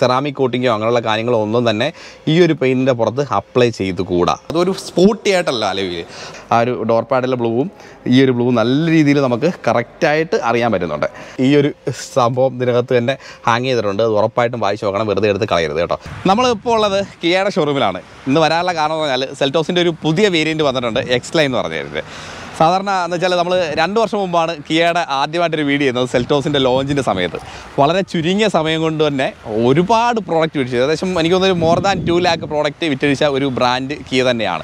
ceramic coating അങ്ങനെയുള്ള കാര്യങ്ങളൊന്നും തന്നെ ഈ ഒരു പെയിന്റിന്റെ പുറത്ത് അപ്ലൈ ചെയ്തു കൂടാ. അതൊരു സ്പോട്ടി ആയിട്ടല്ല അല്ലേ ആ ഒരു ഡോർ പാഡിലെ ബ്ലൂവും ഈ ഒരു ബ്ലൂ നല്ല രീതിയിൽ നമുക്ക് കറക്റ്റ് ആയിട്ട് അറിയാൻ പറ്റുന്നുണ്ട്. ഈ ഒരു സംഭവം ഇതിനകത്ത് തന്നെ ഹാങ് ചെയ്തിട്ടുണ്ട്. അത് ഉറപ്പായിട്ടും വായിച്ചു നോക്കണം, വെറുതെ എടുത്ത് കളയരുത് കേട്ടോ. നമ്മളിപ്പോൾ ഉള്ളത് കിയയുടെ ഷോറൂമിലാണ്. ഇന്ന് വരാനുള്ള കാരണം എന്ന് പറഞ്ഞാൽ സെൽറ്റോസിൻ്റെ ഒരു പുതിയ വേരിയൻറ്റ് വന്നിട്ടുണ്ട്, എക്സ് ലൈൻ എന്ന് പറഞ്ഞിരുന്നത്. സാധാരണ എന്ന് വെച്ചാൽ നമ്മൾ 2 വർഷം മുമ്പാണ് കിയയുടെ ആദ്യമായിട്ടൊരു വീഡിയോ ചെയ്യുന്നത് സെൽറ്റോസിൻ്റെ ലോഞ്ചിൻ്റെ സമയത്ത്. വളരെ ചുരുങ്ങിയ സമയം കൊണ്ട് തന്നെ ഒരുപാട് പ്രോഡക്റ്റ് വിറ്റഴിച്ചു. ഏകദേശം എനിക്ക് തോന്നുന്നു more than 2 lakh പ്രോഡക്റ്റ് വിറ്റഴിച്ച ഒരു ബ്രാൻഡ് കിയ തന്നെയാണ്.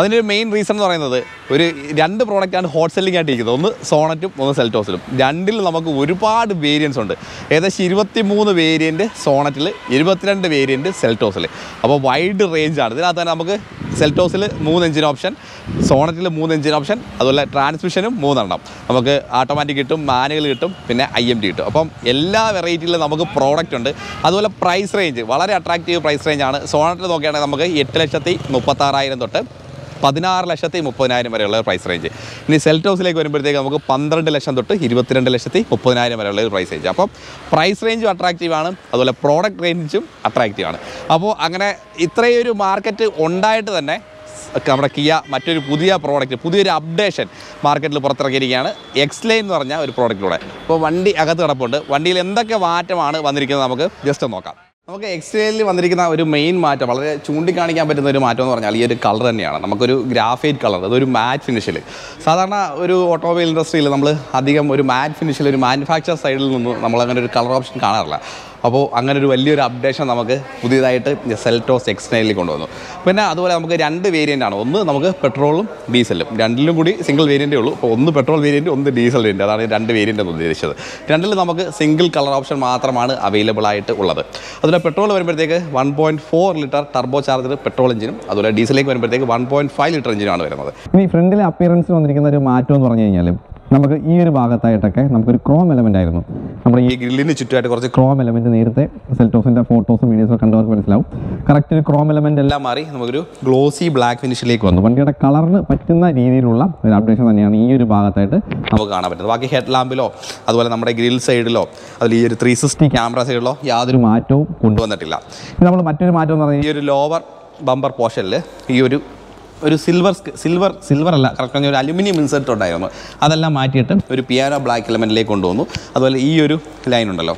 അതിൻ്റെ ഒരു മെയിൻ റീസൺ എന്ന് പറയുന്നത് ഒരു 2 പ്രോഡക്റ്റാണ് ഹോട്ട് സെല്ലിംഗ് ആയിട്ടിരിക്കുന്നത്, ഒന്ന് സോണറ്റും ഒന്ന് സെൽറ്റോസിലും. രണ്ടിൽ നമുക്ക് ഒരുപാട് വേരിയൻസ് ഉണ്ട്. ഏകദേശം 23 വേരിയൻറ്റ് സോണറ്റിൽ, 22 വേരിയൻറ്റ് സെൽറ്റോസിൽ. അപ്പോൾ വൈഡ് റേഞ്ചാണ്. ഇതിനകത്ത് തന്നെ നമുക്ക് സെൽറ്റോസിൽ 3 എഞ്ചിൻ ഓപ്ഷൻ, സോണറ്റിൽ 3 എഞ്ചിൻ ഓപ്ഷൻ, അതുപോലെ ട്രാൻസ്മിഷനും 3 എണ്ണം. നമുക്ക് ഓട്ടോമാറ്റിക് കിട്ടും, മാനുവൽ കിട്ടും, പിന്നെ IMD കിട്ടും. അപ്പം എല്ലാ വെറൈറ്റിയിലും നമുക്ക് പ്രോഡക്റ്റ് ഉണ്ട്. അതുപോലെ പ്രൈസ് റേഞ്ച് വളരെ അട്രാക്റ്റീവ് പ്രൈസ് റേഞ്ചാണ്. സോണറ്റിൽ നോക്കുകയാണെങ്കിൽ നമുക്ക് 8,36,000 തൊട്ട് 16,30,000 വരെയുള്ള പ്രൈസ് റേഞ്ച്. ഇനി സെൽറ്റോസിലേക്ക് വരുമ്പോഴത്തേക്ക് നമുക്ക് 12 ലക്ഷം തൊട്ട് 22,30,000 വരെയുള്ള ഒരു പ്രൈസ് റേഞ്ച്. അപ്പോൾ പ്രൈസ് റേഞ്ചും അട്രാക്റ്റീവാണ്, അതുപോലെ പ്രോഡക്റ്റ് റേഞ്ചും അട്രാക്റ്റീവാണ്. അപ്പോൾ അങ്ങനെ ഇത്രയും ഒരു മാർക്കറ്റ് ഉണ്ടായിട്ട് തന്നെ നമ്മുടെ കിയ മറ്റൊരു പുതിയ പ്രോഡക്റ്റ്, പുതിയൊരു അപ്ഡേഷൻ മാർക്കറ്റിൽ പുറത്തിറക്കിയിരിക്കുകയാണ്, എക്സ് ലൈൻ എന്ന് പറഞ്ഞ ഒരു പ്രോഡക്റ്റിലൂടെ. അപ്പോൾ വണ്ടി അകത്ത് കിടപ്പുണ്ട്. വണ്ടിയിൽ എന്തൊക്കെ മാറ്റമാണ് വന്നിരിക്കുന്നത് നമുക്ക് ജസ്റ്റ് നോക്കാം. നമുക്ക് എക്സ്റ്റീരിയറിൽ വന്നിരിക്കുന്ന ഒരു മെയിൻ മാറ്റം, വളരെ ചൂണ്ടിക്കാണിക്കാൻ പറ്റുന്ന ഒരു മാറ്റം എന്ന് പറഞ്ഞാൽ ഈ ഒരു കളർ തന്നെയാണ്. നമുക്കൊരു ഗ്രാഫൈറ്റ് കളർ, അതൊരു മാറ്റ് ഫിനിഷിൽ. സാധാരണ ഒരു ഓട്ടോമൊബൈൽ ഇൻഡസ്ട്രിയിൽ നമ്മൾ അധികം ഒരു മാറ്റ് ഫിനിഷിൽ ഒരു മാനുഫാക്ചർ സൈഡിൽ നിന്ന് നമ്മളങ്ങനെ ഒരു കളർ ഓപ്ഷൻ കാണാറില്ല. അപ്പോൾ അങ്ങനെ ഒരു വലിയൊരു അപ്ഡേഷൻ നമുക്ക് പുതിയതായിട്ട് സെൽറ്റോസ് എക്സ് ലൈനിൽ കൊണ്ടുവന്നു. പിന്നെ അതുപോലെ നമുക്ക് 2 വേരിയൻ്റാണ്. ഒന്ന് നമുക്ക് പെട്രോളും ഡീസലും, രണ്ടിലും കൂടി സിംഗിൾ വേരിയൻ്റേ ഉള്ളൂ. അപ്പോൾ ഒന്ന് പെട്രോൾ വേരിയൻറ്റ്, ഒന്ന് ഡീസൽ വേരിയൻറ്റ്, അതാണ് 2 വേരിയൻ്റ് എന്ന് ഉദ്ദേശിച്ചത്. രണ്ടിൽ നമുക്ക് സിംഗിൾ കളർ ഓപ്ഷൻ മാത്രമാണ് അവൈലബിൾ ആയിട്ട് ഉള്ളത്. അതുപോലെ പെട്രോൾ വരുമ്പോഴത്തേക്ക് 1.4 ലിറ്റർ ടർബോ ചാർജർ പെട്രോൾ എഞ്ചിനും, അതുപോലെ ഡീസലേക്ക് വരുമ്പോഴത്തേക്ക് 1.5 ലിറ്റർ എഞ്ചിനാണ് വരുന്നത്. ഇനി ഫ്രണ്ടിലെ അപ്പിയറൻസിൽ വന്നിരിക്കുന്ന ഒരു മാറ്റം എന്ന് പറഞ്ഞു കഴിഞ്ഞാൽ നമുക്ക് ഈ ഒരു ഭാഗത്തായിട്ടൊക്കെ നമുക്കൊരു ക്രോം എലമെൻ്റ് ആയിരുന്നു. നമ്മുടെ ഈ ഗ്രില്ലിന് ചുറ്റുമായിട്ട് കുറച്ച് ക്രോം എലമെൻറ്റ്, നേരത്തെ സെൽറ്റോസിൻ്റെ ഫോട്ടോസും വീഡിയോസും കണ്ടവർക്ക് മനസ്സിലാവും. കറക്റ്റ് ഒരു ക്രോം എലമെൻ്റ് എല്ലാം മാറി നമുക്കൊരു ഗ്ലോസി ബ്ലാക്ക് ഫിനിഷിലേക്ക് വന്നു. വണ്ടിയുടെ കളറിന് പറ്റുന്ന രീതിയിലുള്ള ഒരു അപ്ഡേഷൻ തന്നെയാണ് ഈ ഒരു ഭാഗത്തായിട്ട് നമുക്ക് കാണാൻ പറ്റുന്നത്. ബാക്കി ഹെഡ് ലാമ്പിലോ അതുപോലെ നമ്മുടെ ഗ്രിൽ സൈഡിലോ അതിൽ ഈ ഒരു 360 ക്യാമറ സൈഡിലോ യാതൊരു മാറ്റവും കൊണ്ടുവന്നിട്ടില്ല. ഇത് നമ്മൾ മറ്റൊരു മാറ്റം എന്ന് പറഞ്ഞാൽ ഈ ഒരു ലോവർ ബമ്പർ പോർഷനിൽ ഈ ഒരു സിൽവർ അല്ല, കറക്റ്റ് ഒരു അലുമിനിയം ഇൻസെർട്ട് ഉണ്ടായിരുന്നു. അതെല്ലാം മാറ്റിയിട്ട് ഒരു പിയാനോ ബ്ലാക്ക് എലമെൻറ്റിലേക്ക് കൊണ്ടുവന്നു. അതുപോലെ ഈ ഒരു ലൈൻ ഉണ്ടല്ലോ,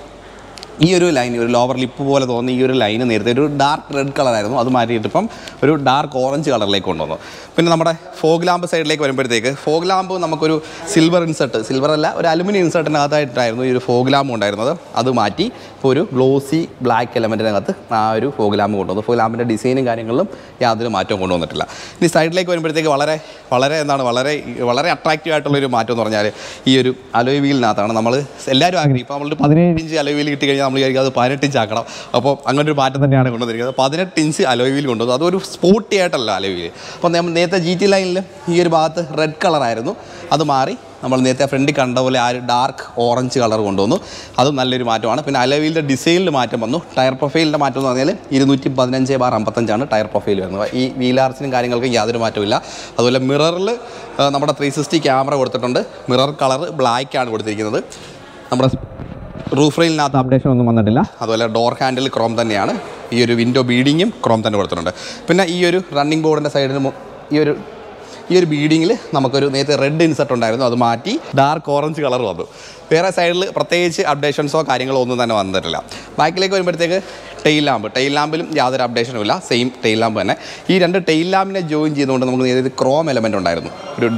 ഈ ഒരു ലൈൻ ഒരു ലോവർ ലിപ്പ് പോലെ തോന്നുന്ന ഈ ഒരു ലൈന് നേരത്തെ ഒരു ഡാർക്ക് റെഡ് കളറായിരുന്നു, അത് മാറ്റിയിട്ട് ഇപ്പം ഒരു ഡാർക്ക് ഓറഞ്ച് കളറിലേക്ക് കൊണ്ടുവന്നു. പിന്നെ നമ്മുടെ ഫോഗ് ലാമ്പ് സൈഡിലേക്ക് വരുമ്പോഴത്തേക്ക് ഫോഗ് ലാമ്പ് നമുക്കൊരു സിൽവർ അല്ല ഒരു അലുമിനിയം ഇൻസെർട്ടിനകത്തായിട്ടായിരുന്നു ഈ ഒരു ഫോഗ് ലാമ്പ് ഉണ്ടായിരുന്നത്. അത് മാറ്റി ഇപ്പോൾ ഒരു ഗ്ലോസി ബ്ലാക്ക് എലമെൻറ്റിനകത്ത് ആ ഒരു ഫോഗ് ലാമ്പ് കൊണ്ടുവന്നു. ഫോഗ് ലാമ്പിൻ്റെ ഡിസൈനും കാര്യങ്ങളിലും യാതൊരു മാറ്റവും കൊണ്ടുവന്നിട്ടില്ല. ഇനി സൈഡിലേക്ക് വരുമ്പോഴത്തേക്ക് വളരെ അട്രാക്റ്റീവ് ആയിട്ടുള്ളൊരു മാറ്റം എന്ന് പറഞ്ഞാൽ ഈ ഒരു അലോയ് വീലിനകത്താണ് നമ്മൾ എല്ലാവരും ആഗ്രഹിക്കും. ഇപ്പോൾ നമ്മളൊരു 17 ഇഞ്ച് അലോയ് വീൽ കിട്ടി കഴിഞ്ഞാൽ നമ്മൾ വിചാരിക്കും അത് 18 ഇഞ്ച് ആക്കണം. അപ്പോൾ അങ്ങനെ ഒരു മാറ്റം തന്നെയാണ് കൊണ്ടുവന്നിരിക്കുന്നത്. 18 ഇഞ്ച് അലോയ് വീൽ കൊണ്ടുവന്നു. അതൊരു സ്പോർട്ടി ആയിട്ടല്ല അലോയ് വീൽ. അപ്പോൾ നമ്മൾ നേരത്തെ GT ലൈനിൽ ഈ ഒരു ഭാഗത്ത് റെഡ് കളറായിരുന്നു, അത് മാറി നമ്മൾ നേരത്തെ ഫ്രണ്ടിൽ കണ്ട പോലെ ആ ഒരു ഡാർക്ക് ഓറഞ്ച് കളർ കൊണ്ടുവന്നു. അതും നല്ലൊരു മാറ്റമാണ്. പിന്നെ അലോയ് വീലിൻ്റെ ഡിസൈനിൽ മാറ്റം വന്നു. ടയർ പ്രൊഫൈലിൻ്റെ മാറ്റം എന്ന് പറഞ്ഞാൽ 215/55 ടയർ പ്രൊഫൈൽ വരുന്നത്. ഈ വീലാർസിനും കാര്യങ്ങൾക്കും യാതൊരു മാറ്റമില്ല. അതുപോലെ മിററിൽ നമ്മുടെ 360 ക്യാമറ കൊടുത്തിട്ടുണ്ട്. മിറർ കളർ ബ്ലാക്കാണ് കൊടുത്തിരിക്കുന്നത്. നമ്മുടെ റൂഫ് റെയിലിനകത്ത് അപ്ഡേഷൻ ഒന്നും വന്നിട്ടില്ല. അതുപോലെ ഡോർ ഹാൻഡിൽ ക്രോം തന്നെയാണ്. ഈ ഒരു വിൻഡോ ബീഡിങ്ങും ക്രോം തന്നെ കൊടുത്തിട്ടുണ്ട്. പിന്നെ ഈ ഒരു റണ്ണിങ് ബോർഡിൻ്റെ സൈഡിൽ ഈ ഒരു ബീഡിങ്ങിൽ നമുക്കൊരു നേരത്തെ റെഡ് ഇൻസെർട്ട് ഉണ്ടായിരുന്നു, അത് മാറ്റി ഡാർക്ക് ഓറഞ്ച് കളർ വന്നു. വേറെ സൈഡിൽ പ്രത്യേകിച്ച് അപ്ഡേഷൻസോ കാര്യങ്ങളോ ഒന്നും തന്നെ വന്നിട്ടില്ല. ബാക്കിലേക്ക് വരുമ്പോഴത്തേക്ക് ടെയിൽ ലാമ്പിലും യാതൊരു അപ്ഡേഷനും ഇല്ല, സെയിം ടെയിൽ ലാമ്പ് തന്നെ. ഈ 2 ടെയിൽ ലാമ്പിനെ ജോയിൻ ചെയ്തുകൊണ്ട് നമുക്ക് നേരത്തെ ക്രോം എലമെൻ്റ് ഉണ്ടായിരുന്നു, ഒരു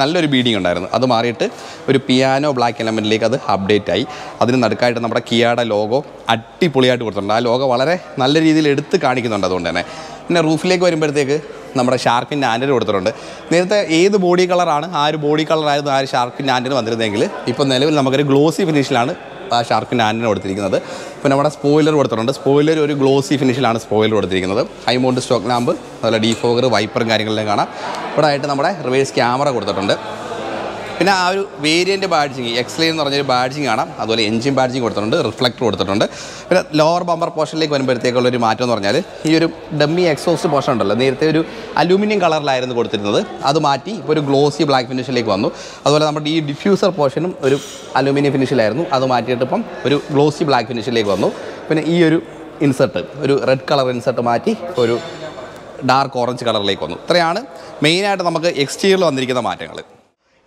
നല്ലൊരു ബീഡിങ് ഉണ്ടായിരുന്നു. അത് മാറിയിട്ട് ഒരു പിയാനോ ബ്ലാക്ക് എലമെൻറ്റിലേക്ക് അത് അപ്ഡേറ്റ് ആയി. അതിന് നടുക്കായിട്ട് നമ്മുടെ കിയയുടെ ലോഗോ അടിപൊളിയായിട്ട് കൊടുത്തിട്ടുണ്ട്. ആ ലോഗോ വളരെ നല്ല രീതിയിൽ എടുത്ത് കാണിക്കുന്നുണ്ട്. അതുകൊണ്ട് തന്നെ പിന്നെ റൂഫിലേക്ക് വരുമ്പോഴത്തേക്ക് നമ്മുടെ ഷാർക്കിൻ്റെ ആൻഡിൽ കൊടുത്തിട്ടുണ്ട്. നേരത്തെ ഏത് ബോഡി കളറാണ് ആ ഒരു ബോഡി കളറായിരുന്നു ആ ഒരു ഷാർക്കിൻ്റെ ആൻഡിന് വന്നിരുന്നെങ്കിൽ ഇപ്പോൾ നിലവിൽ നമുക്കൊരു ഗ്ലോസി ഫിനിഷിലാണ് ആ ഷാർക്കിൻ്റെ ആൻഡിന് കൊടുത്തിരിക്കുന്നത്. പിന്നെ നമ്മുടെ സ്പോയിലർ കൊടുത്തിട്ടുണ്ട്. സ്പോയിലർ ഒരു ഗ്ലോസി ഫിനിഷിലാണ് സ്പോയിലർ കൊടുത്തിരിക്കുന്നത്. ഹൈമൗണ്ട് സ്റ്റോക്ക് ലാമ്പ്, അതുപോലെ ഡീഫോഗർ, വൈപ്പറും കാര്യങ്ങളിലും കാണാം. ഇവിടെ ആയിട്ട് നമ്മുടെ റിവേഴ്സ് ക്യാമറ കൊടുത്തിട്ടുണ്ട്. പിന്നെ ആ ഒരു വേരിയൻ്റ് ബാഡ്ജിങ് എക്സ് ലൈൻ എന്ന് പറഞ്ഞൊരു ബാഡ്ജിങ് കാണാം. അതുപോലെ എൻജിൻ ബാഡ്ജിങ് കൊടുത്തിട്ടുണ്ട്, റിഫ്ലക്ടർ കൊടുത്തിട്ടുണ്ട്. പിന്നെ ലോവർ ബമ്പർ പോർഷനിലേക്ക് വരുമ്പോഴത്തേക്കുള്ളൊരു മാറ്റം എന്ന് പറഞ്ഞാൽ ഈ ഒരു ഡമ്മി എക്സോസ്റ്റ് പോർഷൻ ഉണ്ടല്ലോ, നേരത്തെ ഒരു അലൂമിനിയം കളറിലായിരുന്നു കൊടുത്തിരുന്നത്, അത് മാറ്റി ഇപ്പോൾ ഒരു ഗ്ലോസി ബ്ലാക്ക് ഫിനിഷിലേക്ക് വന്നു. അതുപോലെ നമ്മുടെ ഈ ഡിഫ്യൂസർ പോർഷനും ഒരു അലൂമിനിയം ഫിനിഷിലായിരുന്നു, അത് മാറ്റിയിട്ട് ഇപ്പം ഒരു ഗ്ലോസി ബ്ലാക്ക് ഫിനിഷിലേക്ക് വന്നു. പിന്നെ ഈ ഒരു ഇൻസെർട്ട്, ഒരു റെഡ് കളർ ഇൻസെർട്ട് മാറ്റി ഒരു ഡാർക്ക് ഓറഞ്ച് കളറിലേക്ക് വന്നു. ഇത്രയാണ് മെയിനായിട്ട് നമുക്ക് എക്സ്റ്റീരിയറിൽ വന്നിരിക്കുന്ന മാറ്റങ്ങൾ.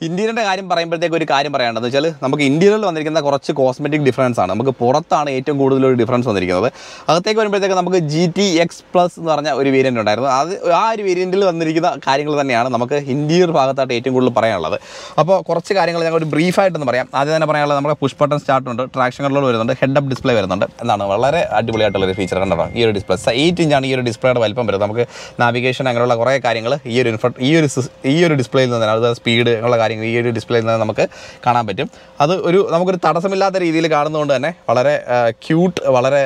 ഇന്റീരിയറിൻ്റെ കാര്യം പറയുമ്പോഴത്തേക്ക് ഒരു കാര്യം പറയാനുണ്ടെന്ന് വെച്ചാൽ, നമുക്ക് ഇന്റീരിയറിൽ വന്നിരിക്കുന്ന കുറച്ച് കോസ്മെറ്റിക് ഡിഫറൻസ് ആണ്, നമുക്ക് പുറത്താണ് ഏറ്റവും കൂടുതൽ ഒരു ഡിഫറൻസ് വന്നിരിക്കുന്നത്. അകത്തേക്ക് വരുമ്പോഴത്തേക്ക് നമുക്ക് GT X+ എന്ന് പറഞ്ഞ ഒരു വേരിയൻ്റ് ഉണ്ടായിരുന്നു, അത് ആ ഒരു വേരിയൻറ്റിൽ വന്നിരിക്കുന്ന കാര്യങ്ങൾ തന്നെയാണ് നമുക്ക് ഇന്റീരിയർ ഭാഗത്തായിട്ട് ഏറ്റവും കൂടുതൽ പറയാനുള്ളത്. അപ്പോൾ കുറച്ച് കാര്യങ്ങൾ ഞങ്ങൾ ഒരു ബ്രീഫായിട്ടൊന്ന് പറയാം. ആദ്യം തന്നെ പറയാനുള്ളത്, നമ്മുടെ പുഷ് ബട്ടൺ സ്റ്റാർട്ടുണ്ട്, ട്രാക്ഷൻ കൺട്രോൾ വരുന്നുണ്ട്, ഹെഡ് അപ്പ് ഡിസ്പ്ലേ വരുന്നുണ്ട്, എന്നാണ് വളരെ അടിപൊളിയായിട്ടുള്ളൊരു ഫീച്ചർ കണ്ടതാണ്. ഈ ഒരു ഡിസ്പ്ലേ 8 ഇഞ്ചാണ് ഈ ഒരു ഡിസ്പ്ലേയുടെ വലിപ്പം വരുന്നത്. നമുക്ക് നാവിഗേഷൻ അങ്ങനെയുള്ള കുറേ കാര്യങ്ങൾ ഈ ഒരു ഡിസ്പ്ലേയിൽ നിന്ന് തന്നെ, അത് സ്പീഡ് അങ്ങനെയുള്ള കാര്യങ്ങൾ ഈ ഒരു ഡിസ്പ്ലേയിൽ നിന്ന് നമുക്ക് കാണാൻ പറ്റും. അത് നമുക്കൊരു തടസ്സമില്ലാത്ത രീതിയിൽ കാണുന്നതുകൊണ്ട് തന്നെ വളരെ ക്യൂട്ട്, വളരെ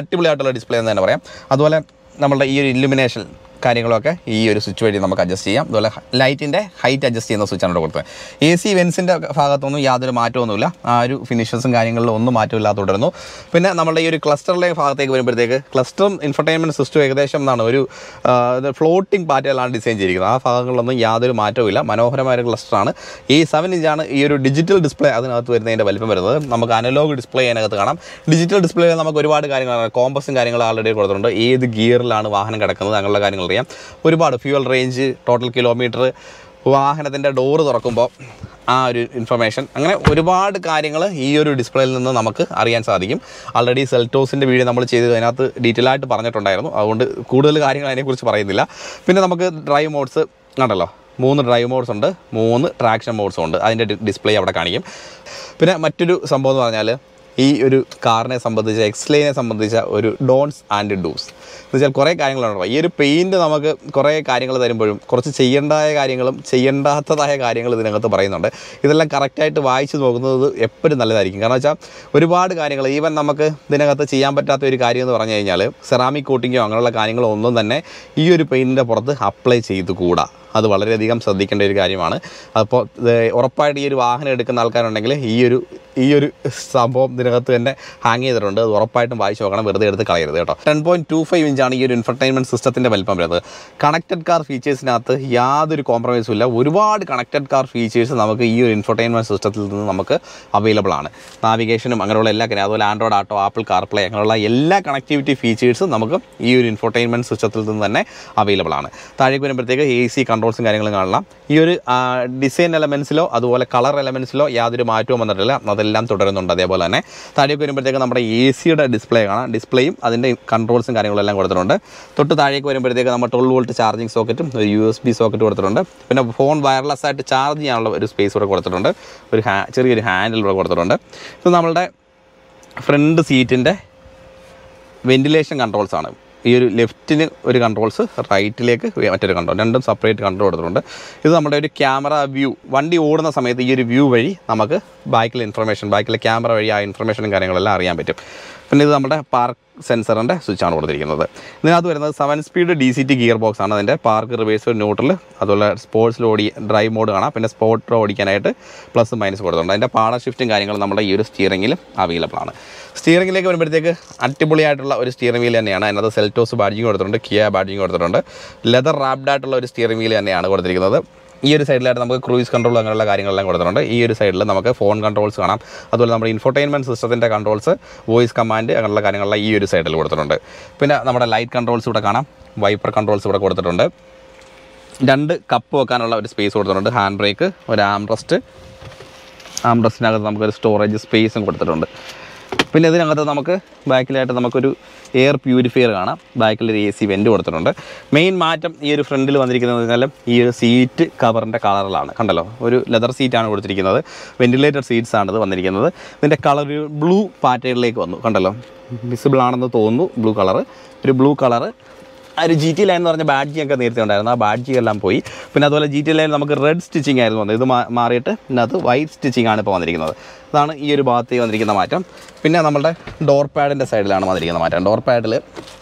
അടിപൊളിയായിട്ടുള്ള ഡിസ്പ്ലേ എന്ന് തന്നെ പറയാം. അതുപോലെ നമ്മളുടെ ഈ ഒരു ഇല്ലുമിനേഷൻ കാര്യങ്ങളൊക്കെ ഈ ഒരു സ്വിച്ച് വഴി നമുക്ക് അഡ്ജസ്റ്റ് ചെയ്യാം. അതുപോലെ ലൈറ്റിൻ്റെ ഹൈറ്റ് അഡ്ജസ്റ്റ് ചെയ്യുന്ന സ്വിച്ചാണ് ഇവിടെ കൊടുത്തത്. AC വെൻസിൻ്റെ ഭാഗത്തൊന്നും യാതൊരു മാറ്റമൊന്നുമില്ല, ആ ഒരു ഫിനിഷസും കാര്യങ്ങളിലും ഒന്നും മാറ്റമില്ലാതെ തുടരുന്നു. പിന്നെ നമ്മുടെ ഈ ഒരു ക്ലസ്റ്ററിലെ ഭാഗത്തേക്ക് വരുമ്പോഴത്തേക്ക്, ക്ലസ്റ്ററും ഇൻഫർടൈൻമെൻറ്റ് സിസ്റ്റവും ഏകദേശം എന്നാണ് ഒരു ഫ്ലോട്ടിംഗ് പാറ്റേണിലാണ് ഡിസൈൻ ചെയ്തിരിക്കുന്നത്, ആ ഭാഗങ്ങളിലൊന്നും യാതൊരു മാറ്റവുമില്ല. മനോഹരമായ ഒരു ക്ലസ്റ്ററാണ്. ഈ 7 ഇഞ്ചാണ് ഈ ഒരു ഡിജിറ്റൽ ഡിസ്പ്ലേ അതിനകത്ത് വരുന്നതിൻ്റെ വലിപ്പം വരുന്നത്. നമുക്ക് അനലോഗ് ഡിസ്പ്ലേ അതിനകത്ത് കാണാം. ഡിജിറ്റൽ ഡിസ്പ്ലേയിൽ നമുക്ക് ഒരുപാട് കാര്യങ്ങളാണ്, കോമ്പസും കാര്യങ്ങളും ആൾറെഡി കൊടുത്തിട്ടുണ്ട്, ഏത് ഗിയറിലാണ് വാഹനം കിടക്കുന്നത് അങ്ങനെയുള്ള കാര്യങ്ങൾ അറിയാം. ഒരുപാട് ഫ്യൂവൽ റേഞ്ച്, ടോട്ടൽ കിലോമീറ്റർ, വാഹനത്തിൻ്റെ ഡോറ് തുറക്കുമ്പോൾ ആ ഒരു ഇൻഫർമേഷൻ, അങ്ങനെ ഒരുപാട് കാര്യങ്ങൾ ഈ ഒരു ഡിസ്പ്ലേയിൽ നിന്ന് നമുക്ക് അറിയാൻ സാധിക്കും. ആൾറെഡി സെൽറ്റോസിൻ്റെ വീഡിയോ നമ്മൾ ചെയ്ത് അതിനകത്ത് ഡീറ്റെയിൽ ആയിട്ട് പറഞ്ഞിട്ടുണ്ടായിരുന്നു, അതുകൊണ്ട് കൂടുതൽ കാര്യങ്ങൾ അതിനെക്കുറിച്ച് പറയുന്നില്ല. പിന്നെ നമുക്ക് ഡ്രൈവ് മോഡ്സ് ഉണ്ടല്ലോ, 3 ഡ്രൈവ് മോഡ്സ് ഉണ്ട്, 3 ട്രാക്ഷൻ മോഡ്സും ഉണ്ട്, അതിൻ്റെ ഡിസ്പ്ലേ അവിടെ കാണിക്കും. പിന്നെ മറ്റൊരു സംഭവം എന്ന് പറഞ്ഞാൽ, ഈ ഒരു കാറിനെ സംബന്ധിച്ച, എക്സ്ലൈനെ സംബന്ധിച്ച ഒരു ഡോൺസ് ആൻഡ് ഡൂസ് എന്ന് വെച്ചാൽ കുറേ കാര്യങ്ങളുണ്ടോ. ഈ ഒരു പെയിൻറ്റ് നമുക്ക് കുറേ കാര്യങ്ങൾ തരുമ്പോഴും കുറച്ച് ചെയ്യേണ്ടതായ കാര്യങ്ങളും ചെയ്യേണ്ടാത്തതായ കാര്യങ്ങൾ ഇതിനകത്ത് പറയുന്നുണ്ട്. ഇതെല്ലാം കറക്റ്റായിട്ട് വായിച്ച് നോക്കുന്നത് എപ്പോഴും നല്ലതായിരിക്കും. കാരണം വെച്ചാൽ ഒരുപാട് കാര്യങ്ങൾ, ഈവൻ നമുക്ക് ഇതിനകത്ത് ചെയ്യാൻ പറ്റാത്ത ഒരു കാര്യം എന്ന് പറഞ്ഞു കഴിഞ്ഞാൽ, സെറാമിക് കോട്ടിങ്ങോ അങ്ങനെയുള്ള കാര്യങ്ങളോ ഒന്നും തന്നെ ഈ ഒരു പെയിൻറ്റിൻ്റെ പുറത്ത് അപ്ലൈ ചെയ്ത് കൂടാ. അത് വളരെയധികം ശ്രദ്ധിക്കേണ്ട ഒരു കാര്യമാണ്. അപ്പോൾ ഉറപ്പായിട്ട് ഈ ഒരു വാഹനം എടുക്കുന്ന ആൾക്കാരുണ്ടെങ്കിൽ ഈ ഒരു സംഭവം ഇതിനകത്ത് തന്നെ ഹാങ് ചെയ്തിട്ടുണ്ട്, അത് ഉറപ്പായിട്ടും വായിച്ച് നോക്കണം, വെറുതെ എടുത്ത് കളയരുത് കേട്ടോ. 10.25 ഇഞ്ചാണ് ഈ ഒരു ഇൻഫർടൈൻമെൻറ്റ് സിസ്റ്റത്തിൻ്റെ വലിപ്പം വരുന്നത്. കണക്റ്റഡ് കാർ ഫീച്ചേഴ്സിനകത്ത് യാതൊരു കോംപ്രമൈസും ഇല്ല, ഒരുപാട് കണക്റ്റഡ് കാർ ഫീച്ചേഴ്സ് നമുക്ക് ഈ ഒരു ഇൻഫർടൈൻമെൻറ്റ് സിസ്റ്റത്തിൽ നിന്ന് നമുക്ക് അവൈലബിൾ ആണ്. നാവിഗേഷനും അങ്ങനെയുള്ള എല്ലാ കാര്യം, അതുപോലെ ആൻഡ്രോയിഡ് ആട്ടോ, ആപ്പിൾ കാർപ്ലേ, അങ്ങനെയുള്ള എല്ലാ കണക്റ്റിവിറ്റി ഫീച്ചേഴ്സും നമുക്ക് ഈ ഒരു ഇൻഫർടൈൻമെൻറ്റ് സിസ്റ്റത്തിൽ നിന്ന് തന്നെ അവൈലബിൾ ആണ്. താഴേക്ക് വരുമ്പോഴത്തേക്ക് AC കൺട്രോൾസും കാര്യങ്ങളും കാണാം. ഈ ഒരു ഡിസൈൻ എലമെൻസിലോ അതുപോലെ കളർ എലമെൻസിലോ യാതൊരു മാറ്റവും വന്നിട്ടില്ല, അതെല്ലാം തുടരുന്നുണ്ട്. അതേപോലെ തന്നെ താഴേക്ക് വരുമ്പോഴത്തേക്ക് നമ്മുടെ ACയുടെ ഡിസ്പ്ലേ കാണാം, ഡിസ്പ്ലേയും അതിൻ്റെ കൺട്രോൾസും കാര്യങ്ങളെല്ലാം കൊടുത്തിട്ടുണ്ട്. തൊട്ട് താഴേക്ക് വരുമ്പോഴത്തേക്ക് നമ്മൾ 12V ചാർജിങ് സോക്കറ്റും ഒരു USB സോക്കറ്റ് കൊടുത്തിട്ടുണ്ട്. പിന്നെ ഫോൺ വയർലെസ് ആയിട്ട് ചാർജ് ചെയ്യാനുള്ള ഒരു സ്പേസ് ഇവിടെ കൊടുത്തിട്ടുണ്ട്, ഒരു ചെറിയൊരു ഹാൻഡിൽ ഇവിടെ കൊടുത്തിട്ടുണ്ട്. ഇത് നമ്മുടെ ഫ്രണ്ട് സീറ്റിൻ്റെ വെൻറ്റിലേഷൻ കൺട്രോൾസാണ്. ഈ ഒരു ലെഫ്റ്റിന് ഒരു കൺട്രോൾസ്, റൈറ്റിലേക്ക് മറ്റൊരു കൺട്രോൾ, രണ്ടും സെപ്പറേറ്റ് കൺട്രോൾ കൊടുത്തിട്ടുണ്ട്. ഇത് നമ്മുടെ ഒരു ക്യാമറ വ്യൂ, വണ്ടി ഓടുന്ന സമയത്ത് ഈ ഒരു വ്യൂ വഴി നമുക്ക് ബാക്കിലെ ഇൻഫർമേഷൻ, ബാക്കിലെ ക്യാമറ വഴി ആ ഇൻഫർമേഷനും കാര്യങ്ങളെല്ലാം അറിയാൻ പറ്റും. പിന്നെ ഇത് നമ്മുടെ പാർക്ക് സെൻസറിൻ്റെ സ്വിച്ചാണ് കൊടുത്തിരിക്കുന്നത്. ഇതിനകത്ത് വരുന്നത് 7 സ്പീഡ് DCT ഗിയർ ബോക്സ് ആണ്. അതിൻ്റെ പാർക്ക്, റിവേഴ്സ്, ന്യൂട്രൽ, അതുപോലെ സ്പോർട്സിൽ ഡ്രൈവ് മോഡ് കാണാം. പിന്നെ സ്പോർട്ട് ഓടിക്കാനായിട്ട് പ്ലസ് മൈനസ് കൊടുത്തിട്ടുണ്ട്. അതിൻ്റെ പാട ഷിഫ്റ്റും കാര്യങ്ങളും നമ്മുടെ ഈ ഒരു സ്റ്റിയറിംഗിൽ അവൈലബിൾ ആണ്. സ്റ്റിയറിംഗിലേക്ക് വരുമ്പോഴത്തേക്ക് അടിപൊളിയായിട്ടുള്ള ഒരു സ്റ്റിയറിംഗ് വീൽ തന്നെയാണ്. അതിനകത്ത് സെൽറ്റോസ് ബാഡ്ജിങ് കൊടുത്തിട്ടുണ്ട്, Kia ബാഡ്ജിങ് കൊടുത്തിട്ടുണ്ട്. ലെതർ റാപ്ഡായിട്ടുള്ള ഒരു സ്റ്റിയറിംഗ് വീൽ തന്നെയാണ് കൊടുത്തിരിക്കുന്നത്. ഈ ഒരു സൈഡിലായിട്ട് നമുക്ക് ക്രൂയിസ് കൺട്രോൾ അങ്ങനെയുള്ള കാര്യങ്ങളെല്ലാം കൊടുത്തിട്ടുണ്ട്. ഈ ഒരു സൈഡിൽ നമുക്ക് ഫോൺ കൺട്രോൾസ് കാണാം. അതുപോലെ നമ്മുടെ ഇൻഫർടൈൻമെൻറ്റ് സിസ്റ്റത്തിൻ്റെ കൺട്രോൾസ്, വോയിസ് കമാൻഡ് അങ്ങനെയുള്ള കാര്യങ്ങളെല്ലാം ഈ ഒരു സൈഡിൽ കൊടുത്തിട്ടുണ്ട്. പിന്നെ നമ്മുടെ ലൈറ്റ് കൺട്രോൾസ് ഇവിടെ കാണാം, വൈപ്പർ കൺട്രോൾസ് ഇവിടെ കൊടുത്തിട്ടുണ്ട്. 2 കപ്പ് വെക്കാനുള്ള ഒരു സ്പേസ് കൊടുത്തിട്ടുണ്ട്, ഹാൻഡ് ബ്രേക്ക്, ഒരു ആംറസ്റ്റിനകത്ത് നമുക്കൊരു സ്റ്റോറേജ് സ്പേസും കൊടുത്തിട്ടുണ്ട്. പിന്നെ ഇതിനകത്ത് നമുക്ക് ബാക്കിലായിട്ട് നമുക്കൊരു എയർ പ്യൂരിഫയർ കാണാം, ബാക്കിലൊരു AC വെൻറ്റ് കൊടുത്തിട്ടുണ്ട്. മെയിൻ മാറ്റം ഈ ഒരു ഫ്രണ്ടിൽ വന്നിരിക്കുന്നത് പറഞ്ഞാൽ ഈ ഒരു സീറ്റ് കവറിൻ്റെ കളറിലാണ്. കണ്ടല്ലോ, ഒരു ലെതർ സീറ്റാണ് കൊടുത്തിരിക്കുന്നത്, വെൻറ്റിലേറ്റഡ് സീറ്റ്സ് ആണിത് വന്നിരിക്കുന്നത്. ഇതിൻ്റെ കളർ ബ്ലൂ പാറ്റേണിലേക്ക് വന്നു, കണ്ടല്ലോ, വിസിബിൾ ആണെന്ന് തോന്നുന്നു ബ്ലൂ കളർ, ഒരു ബ്ലൂ കളറ്. ആ ഒരു GT ലൈൻ എന്ന് പറഞ്ഞ ബാഡ്ജിയൊക്കെ നേരത്തെ ഉണ്ടായിരുന്നു, ആ ബാഡ്ജി എല്ലാം പോയി. പിന്നെ അതുപോലെ GT ലൈൻ നമുക്ക് റെഡ് സ്റ്റിച്ചിങ് ആയിരുന്നു വന്നത്, ഇത് മാറിയിട്ട് ഇതിനകത്ത് വൈറ്റ് സ്റ്റിച്ചിങ് ആണ് ഇപ്പോൾ വന്നിരിക്കുന്നത്. അതാണ് ഈ ഒരു ഭാഗത്ത് വന്നിരിക്കുന്ന മാറ്റം. പിന്നെ നമ്മളുടെ ഡോർ പാഡിൻ്റെ സൈഡിലാണ് വന്നിരിക്കുന്ന മാറ്റം. ഡോർ പാഡിൽ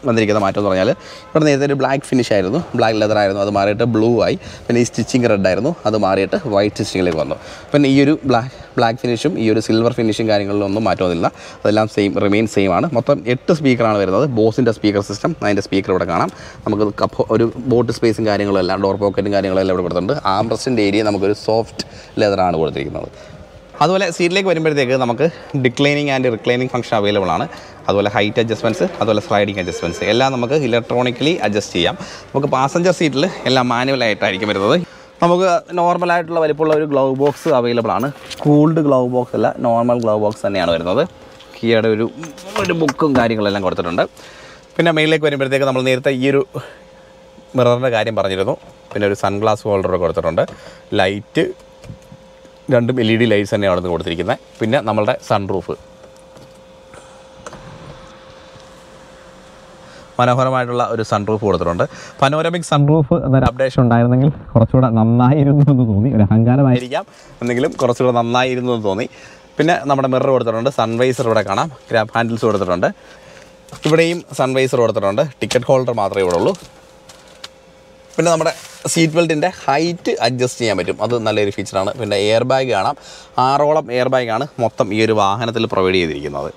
വന്നിരിക്കുന്ന മാറ്റം എന്ന് പറഞ്ഞാൽ ഇവിടെ നേരത്തെ ഒരു ബ്ലാക്ക് ഫിനിഷ് ആയിരുന്നു, ബ്ലാക്ക് ലെതർ ആയിരുന്നു, അത് മാറിയിട്ട് ബ്ലൂ ആയി. പിന്നെ ഈ സ്റ്റിച്ചിങ് റെഡ് ആയിരുന്നു, അത് മാറിയിട്ട് വൈറ്റ് സ്റ്റിച്ചിങ്ങിലേക്ക് വന്നു. പിന്നെ ഈ ഒരു ബ്ലാക്ക് ഫിനിഷും ഈ ഒരു സിൽവർ ഫിനിഷും കാര്യങ്ങളിലൊന്നും മാറ്റമൊന്നുമില്ല, അതെല്ലാം സെയിം റിമെയിൻ സെയിം ആണ്. മൊത്തം 8 സ്പീക്കറാണ് വരുന്നത്. ബോസിൻ്റെ സ്പീക്കർ സിസ്റ്റം, അതിൻ്റെ സ്പീക്കർ ഇവിടെ കാണാം. നമുക്ക് ഒരു ബോട്ട് സ്പേസും കാര്യങ്ങളും എല്ലാം ഡോർ പോക്കറ്റും കാര്യങ്ങളെല്ലാം ഇവിടെ കൊടുത്തിട്ടുണ്ട്. ആംബ്രസ്റ്റിൻ്റെ ഏരിയ നമുക്കൊരു സോഫ്റ്റ് ലെതറാണ് കൊടുത്തിരിക്കുന്നത്. അതുപോലെ സീറ്റിലേക്ക് വരുമ്പോഴത്തേക്ക് നമുക്ക് declining and reclining function available ആണ്. അതുപോലെ ഹൈറ്റ് അഡ്ജസ്റ്റ്മെൻറ്റ്സ്, അതുപോലെ സ്ലൈഡിങ് അഡ്ജസ്റ്റ്മെൻറ്റ്സ് എല്ലാം നമുക്ക് ഇലക്ട്രോണിക്കലി അഡ്ജസ്റ്റ് ചെയ്യാം. നമുക്ക് പാസഞ്ചർ സീറ്റിൽ എല്ലാം മാനുവലായിട്ടായിരിക്കും വരുന്നത്. നമുക്ക് നോർമലായിട്ടുള്ള വലിപ്പമുള്ള ഒരു ഗ്ലൗ ബോക്സ് അവൈലബിൾ ആണ്. കൂൾഡ് ഗ്ലൗ ബോക്സ് അല്ല, നോർമൽ ഗ്ലൗ ബോക്സ് തന്നെയാണ് വരുന്നത്. കിയയുടെ ഒരു ബുക്കും കാര്യങ്ങളെല്ലാം കൊടുത്തിട്ടുണ്ട്. പിന്നെ മെയിലേക്ക് വരുമ്പോഴത്തേക്ക് നമ്മൾ നേരത്തെ ഈ ഒരു മിററിൻ്റെ കാര്യം പറഞ്ഞിരുന്നു. പിന്നെ ഒരു സൺഗ്ലാസ് ഹോൾഡർ കൊടുത്തിട്ടുണ്ട്. ലൈറ്റ് രണ്ടും LED ലൈറ്റ്സ് തന്നെയാണ് ഇത് കൊടുത്തിരിക്കുന്നത്. പിന്നെ നമ്മളുടെ സൺറൂഫ്, മനോഹരമായിട്ടുള്ള ഒരു സൺറൂഫ് കൊടുത്തിട്ടുണ്ട്. പനോരമിക് സൺറൂഫ് എന്നൊരു അപ്ഡേഷൻ ഉണ്ടായിരുന്നെങ്കിൽ കുറച്ചുകൂടെ നന്നായിരുന്നു എന്ന് തോന്നി. ഒരു അഹങ്കാരമായിരിക്കാം, എന്തെങ്കിലും കുറച്ചുകൂടെ നന്നായിരുന്നു എന്ന് തോന്നി. പിന്നെ നമ്മുടെ മിറർ കൊടുത്തിട്ടുണ്ട്, സൺവൈസർ ഇവിടെ കാണാം, ഗ്രാബ് ഹാൻഡിൽസ് കൊടുത്തിട്ടുണ്ട്, ഇവിടെയും സൺവൈസർ കൊടുത്തിട്ടുണ്ട്. ടിക്കറ്റ് ഹോൾഡർ മാത്രമേ ഇവിടെ ഉള്ളൂ. പിന്നെ നമ്മുടെ സീറ്റ് ബെൽറ്റിൻ്റെ ഹൈറ്റ് അഡ്ജസ്റ്റ് ചെയ്യാൻ പറ്റും, അത് നല്ലൊരു ഫീച്ചറാണ്. പിന്നെ എയർ ബാഗ് കാണാം, 6 എയർ ബാഗാണ് മൊത്തം ഈ ഒരു വാഹനത്തിൽ പ്രൊവൈഡ് ചെയ്തിരിക്കുന്നത്.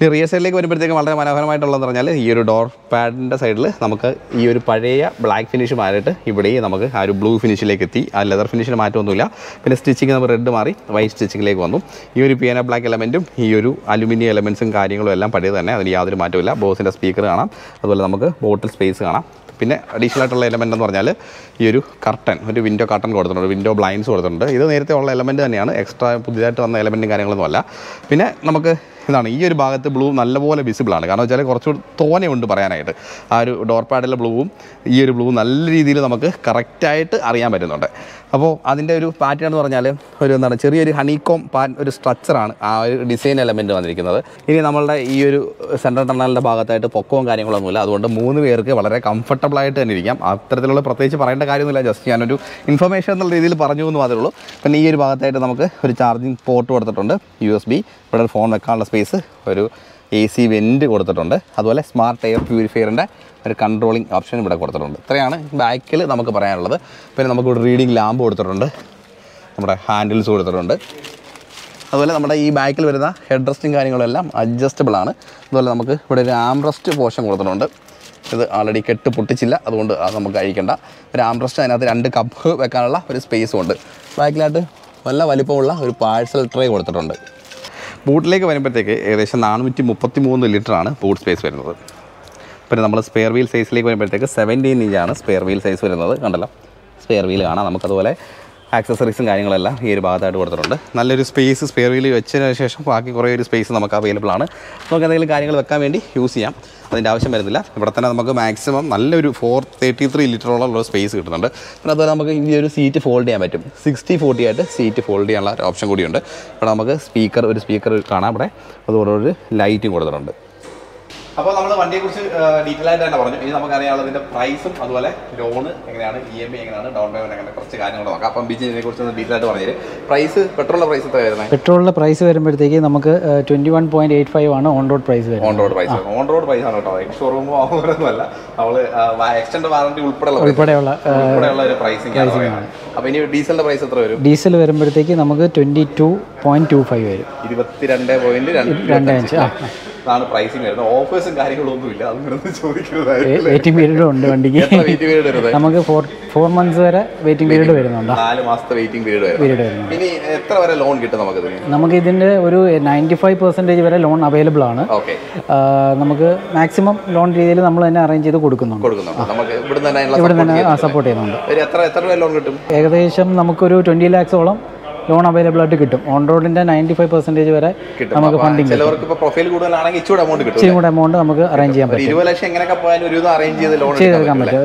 ഇനി റിയർ സൈഡിലേക്ക് വരുമ്പോഴത്തേക്കും വളരെ മനോഹരമായിട്ടുള്ളതെന്ന് പറഞ്ഞാൽ ഈ ഒരു ഡോർ പാഡിൻ്റെ സൈഡിൽ നമുക്ക് ഈ ഒരു പഴയ ബ്ലാക്ക് ഫിനിഷ് മാറിയിട്ട് ഇവിടെയും നമുക്ക് ആ ഒരു ബ്ലൂ ഫിനിഷിലേക്ക് എത്തി. ആ ലെതർ ഫിനിഷിന് മാറ്റമൊന്നുമില്ല. പിന്നെ സ്റ്റിച്ചിങ് നമ്മൾ റെഡ് മാറി വൈറ്റ് സ്റ്റിച്ചിങ്ങിലേക്ക് വന്നു. ഈ ഒരു പിയാനോ ബ്ലാക്ക് എലമെൻറ്റും ഈ ഒരു അലുമിനിയം എലമെൻസും കാര്യങ്ങളും എല്ലാം പഴയത് തന്നെ, അതിന് യാതൊരു മാറ്റമില്ല. ബോസിൻ്റെ സ്പീക്കർ കാണാം, അതുപോലെ നമുക്ക് ബോട്ടിൽ സ്പേസ് കാണാം. പിന്നെ അഡീഷണൽ ആയിട്ടുള്ള എലമെൻ്റ് എന്ന് പറഞ്ഞാൽ ഈ ഒരു കർട്ടൻ, ഒരു വിൻഡോ കർട്ടൻ കൊടുത്തിട്ടുണ്ട്, വിൻഡോ ബ്ലൈൻഡ്സ് കൊടുത്തിട്ടുണ്ട്. ഇത് നേരത്തെ ഉള്ള എലമെൻറ്റ് തന്നെയാണ്, എക്സ്ട്രാ പുതിയതായിട്ട് വന്ന എലമെൻറ്റും കാര്യങ്ങളൊന്നും അല്ല. പിന്നെ നമുക്ക് ഇതാണ് ഈ ഒരു ഭാഗത്ത് ബ്ലൂ നല്ലപോലെ വിസിബിളാണ്. കാരണം വെച്ചാൽ കുറച്ചുകൂടി തോനെയുണ്ട് പറയാനായിട്ട്. ആ ഒരു ഡോർ പാഡിലെ ബ്ലൂവും ഈ ഒരു ബ്ലൂ നല്ല രീതിയിൽ നമുക്ക് കറക്റ്റായിട്ട് അറിയാൻ പറ്റുന്നുണ്ട്. അപ്പോൾ അതിൻ്റെ ഒരു പാറ്റേൺ എന്ന് പറഞ്ഞാൽ ഒരു എന്താണ് ചെറിയൊരു ഹണികോം ഒരു സ്ട്രക്ചറാണ് ആ ഒരു ഡിസൈൻ എലമെൻറ്റ് വന്നിരിക്കുന്നത്. ഇനി നമ്മളുടെ ഈ ഒരു സെൻട്രൽ ടണലിൻ്റെ ഭാഗത്തായിട്ട് പൊക്കവും കാര്യങ്ങളൊന്നുമില്ല, അതുകൊണ്ട് 3 പേർക്ക് വളരെ കംഫർട്ടബിളായിട്ട് തന്നെ ഇരിക്കാം. അത്തരത്തിലുള്ള പ്രത്യേകിച്ച് പറയേണ്ട കാര്യമൊന്നുമില്ല, ജസ്റ്റ് ഞാനൊരു ഇൻഫർമേഷൻ എന്നുള്ള രീതിയിൽ പറഞ്ഞു എന്ന് മാത്രമേ ഉള്ളൂ. പിന്നെ ഈ ഒരു ഭാഗത്തായിട്ട് നമുക്ക് ഒരു ചാർജിങ് പോർട്ട് കൊടുത്തിട്ടുണ്ട്, USB, ഇവിടെ ഒരു ഫോൺ വെക്കാനുള്ള സ്പേസ്, ഒരു AC വെൻറ്റ് കൊടുത്തിട്ടുണ്ട്. അതുപോലെ സ്മാർട്ട് എയർ പ്യൂരിഫയറിൻ്റെ ഒരു കൺട്രോളിങ് ഓപ്ഷൻ ഇവിടെ കൊടുത്തിട്ടുണ്ട്. ഇത്രയാണ് ബാക്കിൽ നമുക്ക് പറയാനുള്ളത്. പിന്നെ നമുക്കിവിടെ റീഡിങ് ലാമ്പ് കൊടുത്തിട്ടുണ്ട്, നമ്മുടെ ഹാൻഡിൽസ് കൊടുത്തിട്ടുണ്ട്. അതുപോലെ നമ്മുടെ ഈ ബാക്കിൽ വരുന്ന ഹെഡ് റെസ്റ്റും കാര്യങ്ങളെല്ലാം അഡ്ജസ്റ്റബിളാണ്. അതുപോലെ നമുക്ക് ഇവിടെ ഒരു ആംറസ്റ്റ് പോർഷൻ കൊടുത്തിട്ടുണ്ട്. ഇത് ആൾറെഡി കെട്ട് പൊട്ടിച്ചില്ല, അതുകൊണ്ട് അത് നമുക്ക് അഴിക്കണ്ട. ഒരു ആംറസ്റ്റ്, അതിനകത്ത് 2 കപ്പ് വെക്കാനുള്ള ഒരു സ്പേസും ഉണ്ട്. ബാക്കിലായിട്ട് നല്ല വലിപ്പമുള്ള ഒരു പാഴ്സൽ ട്രേ കൊടുത്തിട്ടുണ്ട്. ബൂട്ടിലേക്ക് വരുമ്പോഴത്തേക്ക് ഏകദേശം 433 ലിറ്ററാണ് ബൂട്ട് സ്പേസ് വരുന്നത്. പിന്നെ നമ്മൾ സ്പെയർ വീൽ സൈസിലേക്ക് വരുമ്പോഴത്തേക്ക് 17 ഇഞ്ചാണ് സ്പെയർ വീൽ സൈസ് വരുന്നത്. കണ്ടല്ലോ, സ്പെയർ വീൽ കാണാം. നമുക്കതുപോലെ ആക്സസറീസും കാര്യങ്ങളെല്ലാം ഈ ഒരു ഭാഗത്തായിട്ട് കൊടുത്തിട്ടുണ്ട്. നല്ലൊരു സ്പേസ് സ്പെയർ വീൽ വെച്ചതിന് ശേഷം ബാക്കി കുറേ ഒരു സ്പേസ് നമുക്ക് അവൈലബിൾ ആണ്. നമുക്ക് എന്തെങ്കിലും കാര്യങ്ങൾ വെക്കാൻ വേണ്ടി യൂസ് ചെയ്യാം, അതിൻ്റെ ആവശ്യം വരുന്നില്ല. ഇവിടെ തന്നെ നമുക്ക് മാക്സിമം നല്ലൊരു 433 ലിറ്ററോളം ഉള്ള സ്പേസ് കിട്ടുന്നുണ്ട്. പിന്നെ അതുപോലെ നമുക്ക് ഈ ഒരു സീറ്റ് ഫോൾഡ് ചെയ്യാൻ പറ്റും, 60-40 ആയിട്ട് സീറ്റ് ഫോൾഡ് ചെയ്യാനുള്ള ഒരു ഓപ്ഷൻ കൂടിയുണ്ട്. ഇവിടെ നമുക്ക് ഒരു സ്പീക്കർ കാണാം ഇവിടെ, അതുപോലെ ഒരു ലൈറ്റും കൊടുത്തിട്ടുണ്ട്. അപ്പോൾ നമ്മൾ വണ്ടിയെക്കുറിച്ച് ഡീറ്റെയിൽ ആയിട്ട് തന്നെ പറഞ്ഞു. ഇനി നമുക്കറിയാവുന്ന ഇതിൻ്റെ പ്രൈസും അതുപോലെ ലോണ് എങ്ങനെയാണ്, EMI എങ്ങനെയാണ്, ഡൗൺ പേയ്മെൻറ്റ് അങ്ങനെ കുറച്ച് കാര്യങ്ങൾ നോക്കാം. അപ്പം ബിജി ഇതിനെക്കുറിച്ച് ഡീറ്റെയിൽ ആയിട്ട് പറഞ്ഞു തരും. പ്രൈസ് പെട്രോളിൻ്റെ പ്രൈസ് എത്ര വരുന്നത്? പെട്രോളിൻ്റെ പ്രൈസ് വരുമ്പോഴത്തേക്ക് നമുക്ക് 21.85 ആണ് ഓൺ റോഡ് പ്രൈസ് വരുന്നത്. ഓൺ റോഡ് പ്രൈസ് ആണ് കേട്ടോ, ഷോറൂം ഓവറൊന്നുമല്ല, നമ്മൾ എക്സ്റ്റൻഡ് വാറണ്ടി ഉൾപ്പെടെയുള്ള ഒരു പ്രൈസിംഗ് ആണ്. അപ്പോൾ ഇനി ഡീസലിൻ്റെ പ്രൈസ് എത്ര വരും? ഡീസൽ വരുമ്പോഴത്തേക്ക് നമുക്ക് 22.25 വരും, 22.25 ാണ് പ്രൈസിംഗ് വരുന്നത്. ഓഫേഴ്സും കാര്യങ്ങളൊന്നും ഇല്ല, അതൊന്നും ചോദിക്കുന്നത്. വെയിറ്റിംഗ് പീരീഡ് ഉണ്ട് വണ്ടിക്ക്, നമുക്ക് 4 മന്ത്സ് വരെ വെയിറ്റിംഗ് പീരീഡ് വരുന്നുണ്ട്, 4 മാസത്തെ വെയിറ്റിംഗ് പീരീഡ് വരുന്നുണ്ട്. ഇനി എത്ര വരെ ലോൺ കിട്ടും നമുക്ക് ഇതിൻ്റെ? ഒരു 95% വരെ ലോൺ അവൈലബിൾ ആണ്. നമുക്ക് മാക്സിമം ലോൺ രീതിയിൽ നമ്മൾ തന്നെ അറേഞ്ച് ചെയ്ത് കൊടുക്കുന്നുണ്ട്, സപ്പോർട്ട് ചെയ്യുന്നുണ്ട്. ഏകദേശം നമുക്കൊരു 20 ലാക്സോളം ലോൺ അവൈലബിൾ ആയിട്ട് കിട്ടും. ഓൺ റോഡിന്റെ 95% വരെ നമുക്ക് ഫണ്ടിങ് കിട്ടും. എമൗണ്ട് നമുക്ക് അറേഞ്ച് ചെയ്യാൻ പറ്റും.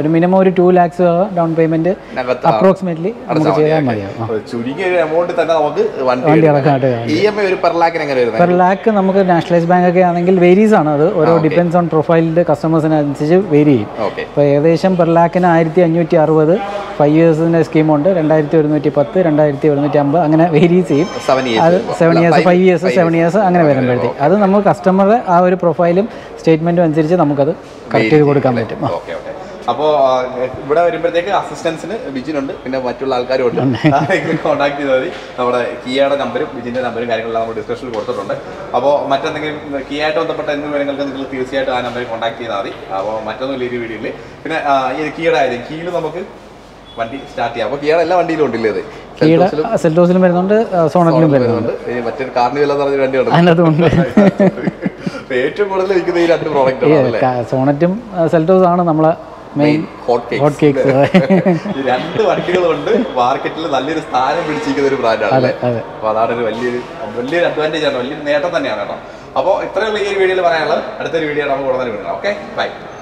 ഒരു മിനിമം ഒരു 2 ലാക്സ് ഡൗൺ പേയ്മെന്റ് അപ്രോക്സിമേറ്റ്ലി നമുക്ക് ചെയ്താൽ മതിയാവും. പെർ ലാക്ക് നമുക്ക് നാഷണലൈസ് ബാങ്ക് ഒക്കെ ആണെങ്കിൽ വേരീസ് ആണ്, അത് ഓരോ ഡിപെൻഡ്സ് ഓൺ പ്രൊഫൈൽഡ് കസ്റ്റമേഴ്സിനനുസരിച്ച് വേരി ചെയ്യും. ഇപ്പോൾ ഏകദേശം പെർ ലാക്കിന് 1560 5 years scheme on the 2110, 2150, I'm going to vary 7 years. 7 years, 5 years, 7 years, I'm going to vary. That's our customer, our profile, statement, and we will correct. Assistance Sonet main hot cakes. You have to work in the market. You have to work in the market. Bye.